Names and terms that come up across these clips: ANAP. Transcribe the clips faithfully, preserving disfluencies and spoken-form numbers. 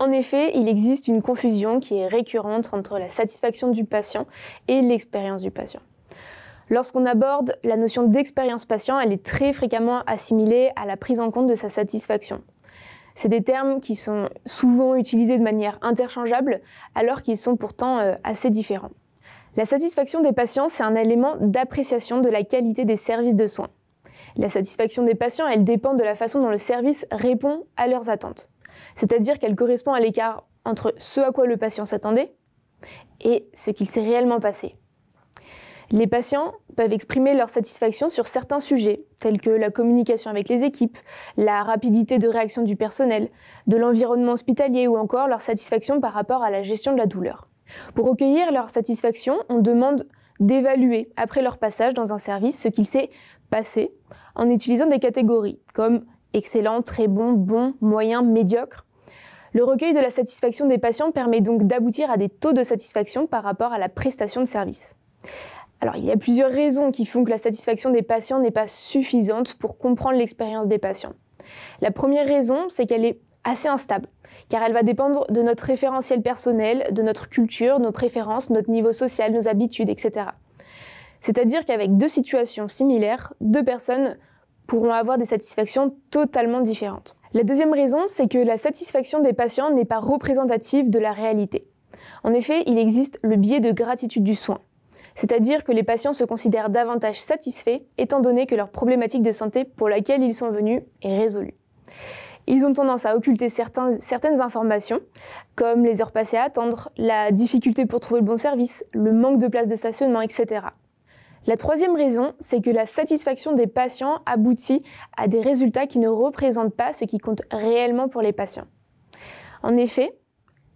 En effet, il existe une confusion qui est récurrente entre la satisfaction du patient et l'expérience du patient. Lorsqu'on aborde la notion d'expérience patient, elle est très fréquemment assimilée à la prise en compte de sa satisfaction. C'est des termes qui sont souvent utilisés de manière interchangeable, alors qu'ils sont pourtant assez différents. La satisfaction des patients, c'est un élément d'appréciation de la qualité des services de soins. La satisfaction des patients, elle dépend de la façon dont le service répond à leurs attentes. C'est-à-dire qu'elle correspond à l'écart entre ce à quoi le patient s'attendait et ce qu'il s'est réellement passé. Les patients peuvent exprimer leur satisfaction sur certains sujets, tels que la communication avec les équipes, la rapidité de réaction du personnel, de l'environnement hospitalier ou encore leur satisfaction par rapport à la gestion de la douleur. Pour recueillir leur satisfaction, on demande d'évaluer après leur passage dans un service ce qu'il s'est passé en utilisant des catégories comme excellent, très bon, bon, moyen, médiocre. Le recueil de la satisfaction des patients permet donc d'aboutir à des taux de satisfaction par rapport à la prestation de service. Alors, il y a plusieurs raisons qui font que la satisfaction des patients n'est pas suffisante pour comprendre l'expérience des patients. La première raison, c'est qu'elle est assez instable, car elle va dépendre de notre référentiel personnel, de notre culture, nos préférences, notre niveau social, nos habitudes, et cetera. C'est-à-dire qu'avec deux situations similaires, deux personnes pourront avoir des satisfactions totalement différentes. La deuxième raison, c'est que la satisfaction des patients n'est pas représentative de la réalité. En effet, il existe le biais de gratitude du soin. C'est-à-dire que les patients se considèrent davantage satisfaits, étant donné que leur problématique de santé pour laquelle ils sont venus est résolue. Ils ont tendance à occulter certains, certaines informations, comme les heures passées à attendre, la difficulté pour trouver le bon service, le manque de places de stationnement, et cetera. La troisième raison, c'est que la satisfaction des patients aboutit à des résultats qui ne représentent pas ce qui compte réellement pour les patients. En effet,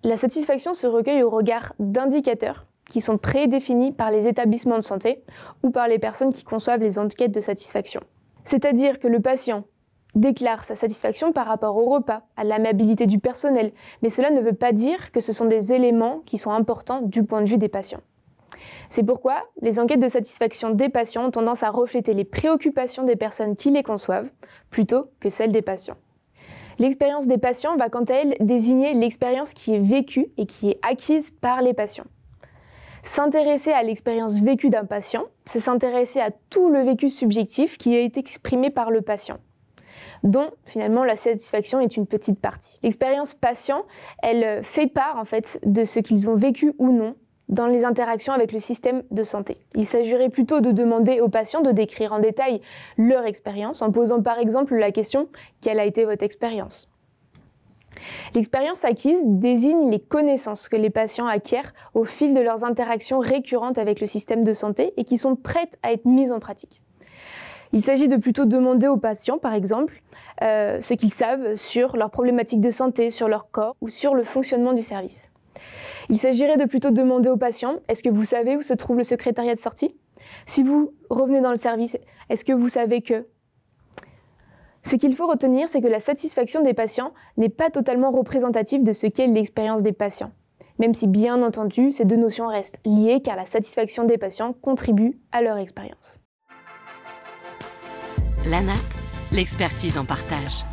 la satisfaction se recueille au regard d'indicateurs qui sont prédéfinis par les établissements de santé ou par les personnes qui conçoivent les enquêtes de satisfaction. C'est-à-dire que le patient déclare sa satisfaction par rapport au repas, à l'amabilité du personnel, mais cela ne veut pas dire que ce sont des éléments qui sont importants du point de vue des patients. C'est pourquoi les enquêtes de satisfaction des patients ont tendance à refléter les préoccupations des personnes qui les conçoivent plutôt que celles des patients. L'expérience des patients va quant à elle désigner l'expérience qui est vécue et qui est acquise par les patients. S'intéresser à l'expérience vécue d'un patient, c'est s'intéresser à tout le vécu subjectif qui a été exprimé par le patient, dont finalement la satisfaction est une petite partie. L'expérience patient, elle fait part en fait de ce qu'ils ont vécu ou non dans les interactions avec le système de santé. Il s'agirait plutôt de demander aux patients de décrire en détail leur expérience en posant par exemple la question « Quelle a été votre expérience ?» L'expérience acquise désigne les connaissances que les patients acquièrent au fil de leurs interactions récurrentes avec le système de santé et qui sont prêtes à être mises en pratique. Il s'agit de plutôt demander aux patients, par exemple, euh, ce qu'ils savent sur leurs problématiques de santé, sur leur corps ou sur le fonctionnement du service. Il s'agirait de plutôt demander aux patients « Est-ce que vous savez où se trouve le secrétariat de sortie ? » Si vous revenez dans le service, est-ce que vous savez que… Ce qu'il faut retenir, c'est que la satisfaction des patients n'est pas totalement représentative de ce qu'est l'expérience des patients. Même si, bien entendu, ces deux notions restent liées car la satisfaction des patients contribue à leur expérience. L'A N A P, l'expertise en partage.